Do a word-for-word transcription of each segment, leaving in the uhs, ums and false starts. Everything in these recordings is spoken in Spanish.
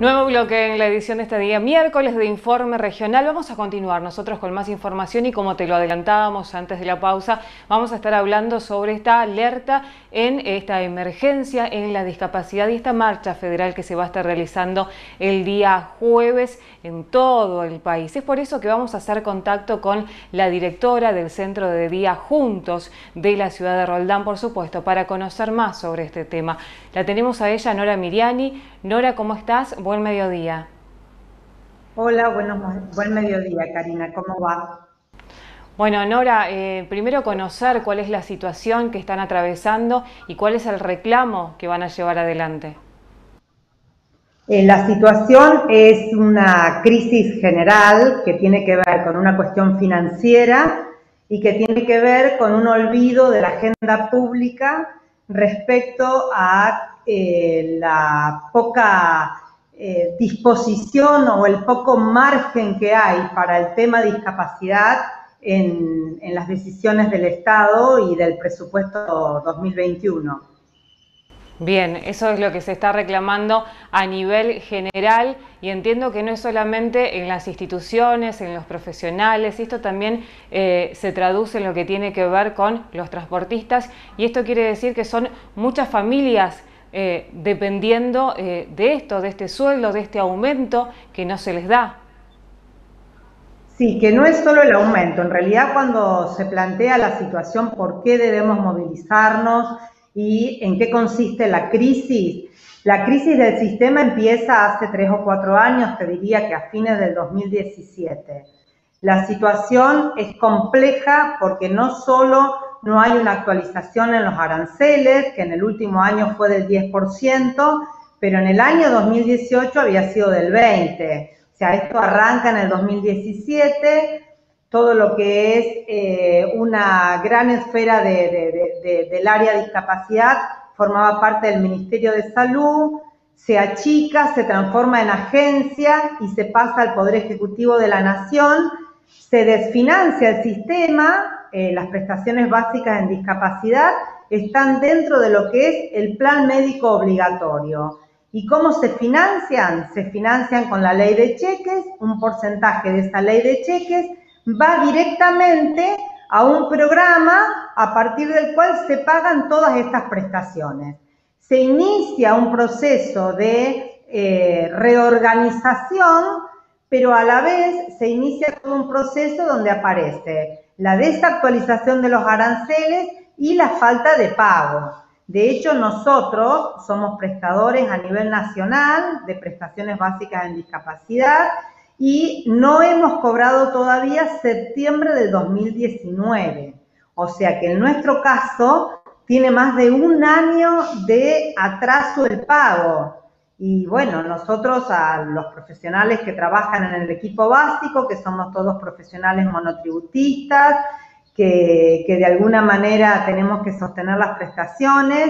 Nuevo bloque en la edición de este día miércoles de Informe Regional. Vamos a continuar nosotros con más información y, como te lo adelantábamos antes de la pausa, vamos a estar hablando sobre esta alerta en esta emergencia en la discapacidad y esta marcha federal que se va a estar realizando el día jueves en todo el país. Es por eso que vamos a hacer contacto con la directora del Centro de Día Juntos de la ciudad de Roldán, por supuesto, para conocer más sobre este tema. La tenemos a ella, Nora Miriani. Nora, ¿cómo estás? Buen mediodía. Hola, buenos, buen mediodía, Karina. ¿Cómo va? Bueno, Nora, eh, primero conocer cuál es la situación que están atravesando y cuál es el reclamo que van a llevar adelante. Eh, la situación es una crisis general que tiene que ver con una cuestión financiera y que tiene que ver con un olvido de la agenda pública respecto a eh, la poca Eh, disposición o el poco margen que hay para el tema discapacidad en, en las decisiones del Estado y del presupuesto dos mil veintiuno. Bien, eso es lo que se está reclamando a nivel general, y entiendo que no es solamente en las instituciones, en los profesionales, esto también eh, se traduce en lo que tiene que ver con los transportistas, y esto quiere decir que son muchas familias Eh, dependiendo eh, de esto, de este sueldo, de este aumento que no se les da. Sí, que no es solo el aumento. En realidad, cuando se plantea la situación, por qué debemos movilizarnos y en qué consiste la crisis, la crisis del sistema empieza hace tres o cuatro años, te diría que a fines del dos mil diecisiete. La situación es compleja porque no solo no hay una actualización en los aranceles, que en el último año fue del diez por ciento, pero en el año dos mil dieciocho había sido del veinte por ciento. O sea, esto arranca en el dos mil diecisiete, todo lo que es eh, una gran esfera de, de, de, de, del área de discapacidad formaba parte del Ministerio de Salud, se achica, se transforma en agencia y se pasa al Poder Ejecutivo de la Nación, se desfinancia el sistema. Eh, las prestaciones básicas en discapacidad están dentro de lo que es el plan médico obligatorio. ¿Y cómo se financian? Se financian con la ley de cheques. Un porcentaje de esa ley de cheques va directamente a un programa a partir del cual se pagan todas estas prestaciones. Se inicia un proceso de eh, reorganización, pero a la vez se inicia todo un proceso donde aparece la desactualización de los aranceles y la falta de pago. De hecho, nosotros somos prestadores a nivel nacional de prestaciones básicas en discapacidad y no hemos cobrado todavía septiembre de dos mil diecinueve. O sea que en nuestro caso tiene más de un año de atraso el pago. Y bueno, nosotros a los profesionales que trabajan en el equipo básico, que somos todos profesionales monotributistas, que, que de alguna manera tenemos que sostener las prestaciones,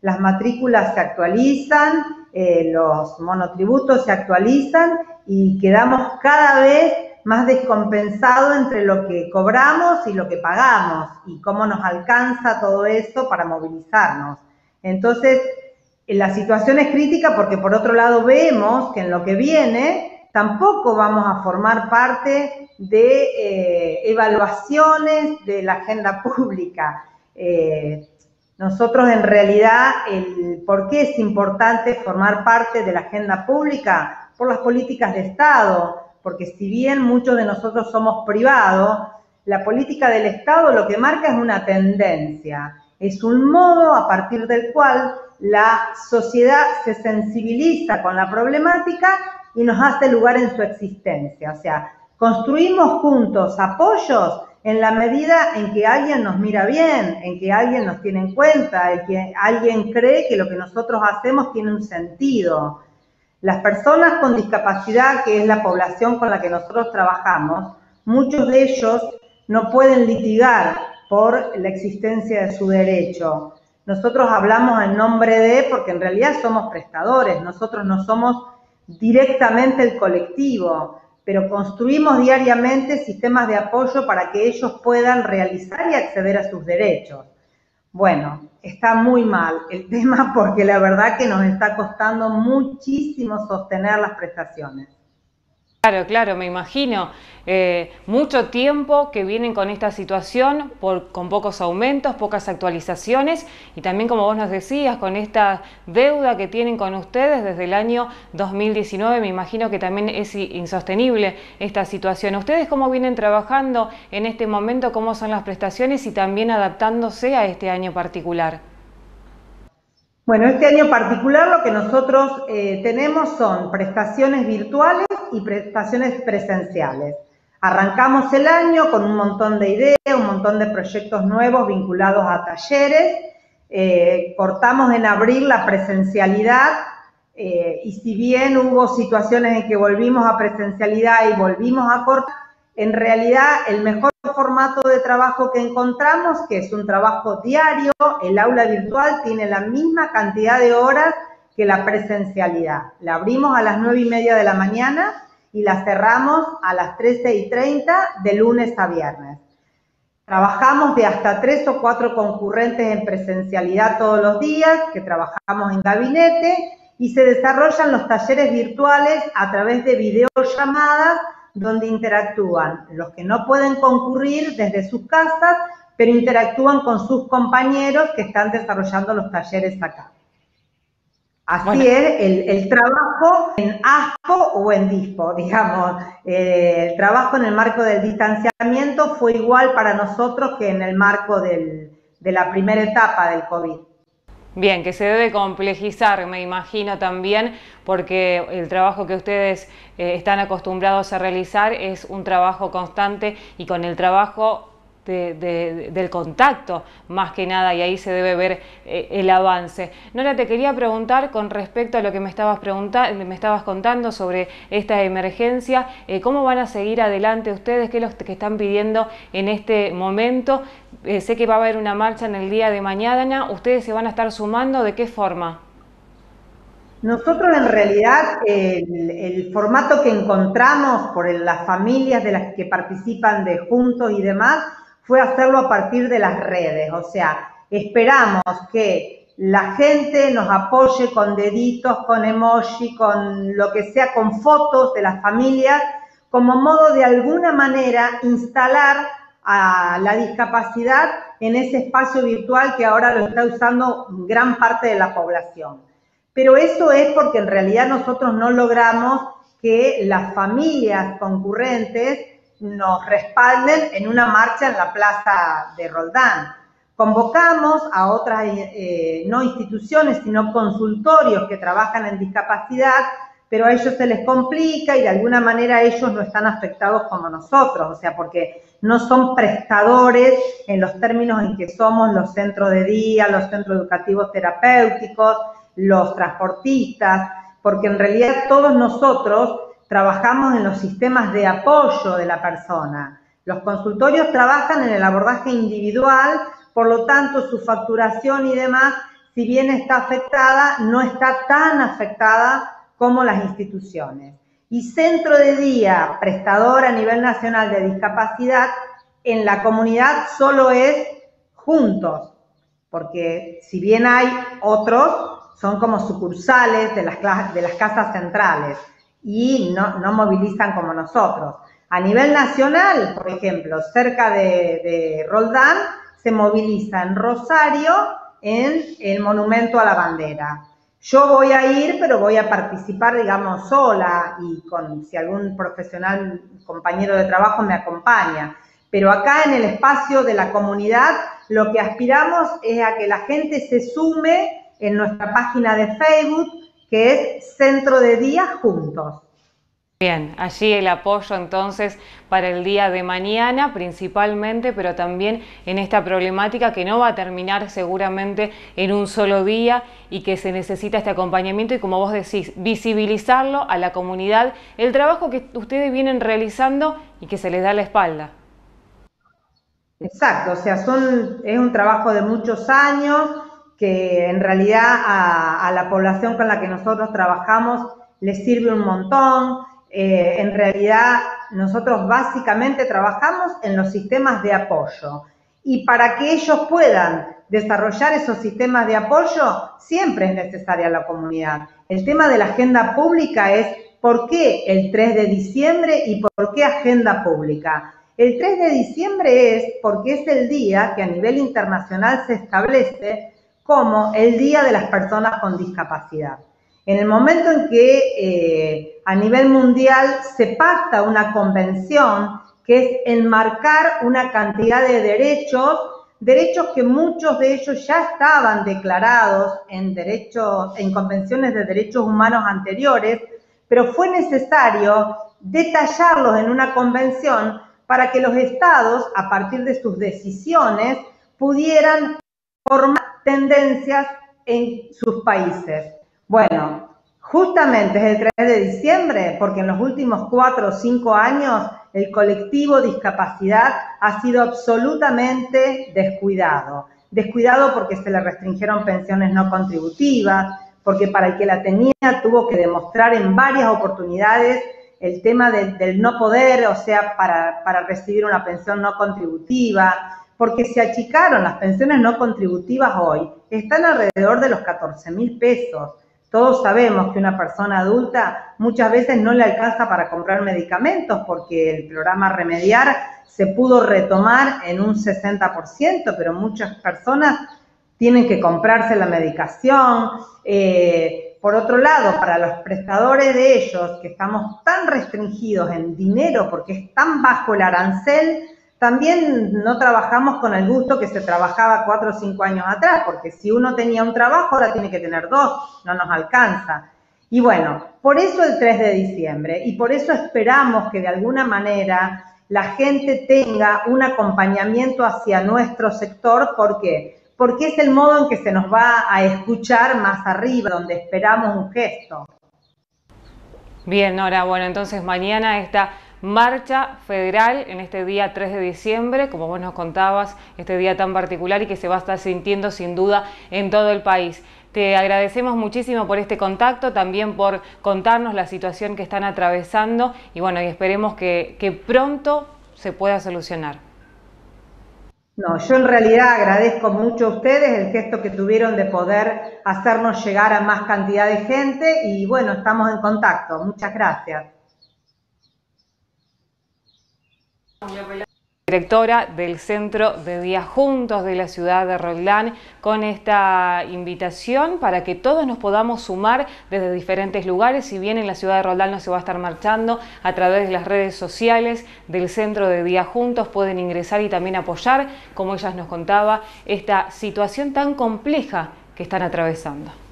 las matrículas se actualizan, eh, los monotributos se actualizan y quedamos cada vez más descompensados entre lo que cobramos y lo que pagamos y cómo nos alcanza todo eso para movilizarnos. Entonces, la situación es crítica porque, por otro lado, vemos que en lo que viene tampoco vamos a formar parte de eh, evaluaciones de la agenda pública. Eh, nosotros, en realidad, el por qué es importante formar parte de la agenda pública por las políticas de Estado, porque si bien muchos de nosotros somos privados, la política del Estado lo que marca es una tendencia, es un modo a partir del cual la sociedad se sensibiliza con la problemática y nos hace lugar en su existencia. O sea, construimos juntos apoyos en la medida en que alguien nos mira bien, en que alguien nos tiene en cuenta, en que alguien cree que lo que nosotros hacemos tiene un sentido. Las personas con discapacidad, que es la población con la que nosotros trabajamos, muchos de ellos no pueden litigar por la existencia de su derecho. Nosotros hablamos en nombre de, porque en realidad somos prestadores, nosotros no somos directamente el colectivo, pero construimos diariamente sistemas de apoyo para que ellos puedan realizar y acceder a sus derechos. Bueno, está muy mal el tema porque la verdad que nos está costando muchísimo sostener las prestaciones. Claro, claro, me imagino. Eh, mucho tiempo que vienen con esta situación, por, con pocos aumentos, pocas actualizaciones y también, como vos nos decías, con esta deuda que tienen con ustedes desde el año dos mil diecinueve, me imagino que también es insostenible esta situación. ¿Ustedes cómo vienen trabajando en este momento? ¿Cómo son las prestaciones y también adaptándose a este año particular? Bueno, este año particular lo que nosotros eh, tenemos son prestaciones virtuales y prestaciones presenciales. Arrancamos el año con un montón de ideas, un montón de proyectos nuevos vinculados a talleres. Eh, cortamos en abril la presencialidad eh, y si bien hubo situaciones en que volvimos a presencialidad y volvimos a cortar, en realidad el mejor formato de trabajo que encontramos, que es un trabajo diario, el aula virtual tiene la misma cantidad de horas que la presencialidad. La abrimos a las nueve y media de la mañana y la cerramos a las trece y treinta de lunes a viernes. Trabajamos de hasta tres o cuatro concurrentes en presencialidad todos los días, que trabajamos en gabinete y se desarrollan los talleres virtuales a través de videollamadas donde interactúan los que no pueden concurrir desde sus casas, pero interactúan con sus compañeros que están desarrollando los talleres acá. Así bueno. es el, el trabajo en ASPO o en DISPO, digamos. Eh, el trabajo en el marco del distanciamiento fue igual para nosotros que en el marco del, de la primera etapa del COVID. Bien, que se debe complejizar, me imagino también, porque el trabajo que ustedes eh, están acostumbrados a realizar es un trabajo constante y con el trabajo de, de, del contacto, más que nada, y ahí se debe ver eh, el avance. Nora, te quería preguntar con respecto a lo que me estabas, me estabas contando sobre esta emergencia, eh, ¿cómo van a seguir adelante ustedes? ¿Qué es lo que están pidiendo en este momento? Eh, sé que va a haber una marcha en el día de mañana. ¿Ustedes se van a estar sumando? ¿De qué forma? Nosotros en realidad el, el formato que encontramos por las familias de las que participan de Juntos y demás fue hacerlo a partir de las redes. O sea, esperamos que la gente nos apoye con deditos, con emoji, con lo que sea, con fotos de las familias, como modo de alguna manera instalar a la discapacidad en ese espacio virtual que ahora lo está usando gran parte de la población. Pero eso es porque en realidad nosotros no logramos que las familias concurrentes nos respalden en una marcha en la plaza de Roldán. Convocamos a otras, eh, no instituciones, sino consultorios que trabajan en discapacidad, pero a ellos se les complica y de alguna manera ellos no están afectados como nosotros, o sea, porque no son prestadores en los términos en que somos los centros de día, los centros educativos terapéuticos, los transportistas, porque en realidad todos nosotros trabajamos en los sistemas de apoyo de la persona. Los consultorios trabajan en el abordaje individual, por lo tanto su facturación y demás, si bien está afectada, no está tan afectada como las instituciones. Y Centro de Día, prestador a nivel nacional de discapacidad, en la comunidad solo es Juntos, porque si bien hay otros, son como sucursales de las, de las casas centrales y no, no movilizan como nosotros. A nivel nacional, por ejemplo, cerca de, de Roldán, se moviliza en Rosario en el Monumento a la Bandera. Yo voy a ir, pero voy a participar, digamos, sola y con si algún profesional, compañero de trabajo me acompaña. Pero acá en el espacio de la comunidad lo que aspiramos es a que la gente se sume en nuestra página de Facebook, que es Centro de Día Juntos. Bien, allí el apoyo entonces para el día de mañana principalmente, pero también en esta problemática que no va a terminar seguramente en un solo día y que se necesita este acompañamiento y, como vos decís, visibilizarlo a la comunidad, el trabajo que ustedes vienen realizando y que se les da la espalda. Exacto, o sea, son, es un trabajo de muchos años que en realidad a, a la población con la que nosotros trabajamos les sirve un montón. Eh, en realidad nosotros básicamente trabajamos en los sistemas de apoyo y para que ellos puedan desarrollar esos sistemas de apoyo, siempre es necesaria la comunidad. El tema de la agenda pública es ¿por qué el tres de diciembre y por qué agenda pública? El tres de diciembre es porque es el día que a nivel internacional se establece como el Día de las Personas con Discapacidad. En el momento en que eh, a nivel mundial se pacta una convención que es enmarcar una cantidad de derechos, derechos que muchos de ellos ya estaban declarados en derechos, en convenciones de derechos humanos anteriores, pero fue necesario detallarlos en una convención para que los estados, a partir de sus decisiones, pudieran formar tendencias en sus países. Bueno, justamente es el tres de diciembre, porque en los últimos cuatro o cinco años el colectivo discapacidad ha sido absolutamente descuidado. Descuidado porque se le restringieron pensiones no contributivas, porque para el que la tenía tuvo que demostrar en varias oportunidades el tema de, del no poder, o sea, para, para recibir una pensión no contributiva, porque se achicaron las pensiones no contributivas hoy. Están alrededor de los catorce mil pesos. Todos sabemos que una persona adulta muchas veces no le alcanza para comprar medicamentos porque el programa Remediar se pudo retomar en un sesenta por ciento, pero muchas personas tienen que comprarse la medicación. Eh, por otro lado, para los prestadores de ellos, que estamos tan restringidos en dinero porque es tan bajo el arancel, también no trabajamos con el gusto que se trabajaba cuatro o cinco años atrás, porque si uno tenía un trabajo, ahora tiene que tener dos, no nos alcanza. Y bueno, por eso el tres de diciembre, y por eso esperamos que de alguna manera la gente tenga un acompañamiento hacia nuestro sector. ¿Por qué? Porque es el modo en que se nos va a escuchar más arriba, donde esperamos un gesto. Bien, Nora, bueno, entonces mañana está marcha federal en este día tres de diciembre, como vos nos contabas, este día tan particular y que se va a estar sintiendo sin duda en todo el país. Te agradecemos muchísimo por este contacto, también por contarnos la situación que están atravesando y bueno, y esperemos que, que pronto se pueda solucionar. No, yo en realidad agradezco mucho a ustedes el gesto que tuvieron de poder hacernos llegar a más cantidad de gente y bueno, estamos en contacto. Muchas gracias. Directora del Centro de Día Juntos de la ciudad de Roldán, con esta invitación para que todos nos podamos sumar desde diferentes lugares. Si bien en la ciudad de Roldán no se va a estar marchando, a través de las redes sociales del Centro de Día Juntos pueden ingresar y también apoyar, como ella nos contaba, esta situación tan compleja que están atravesando.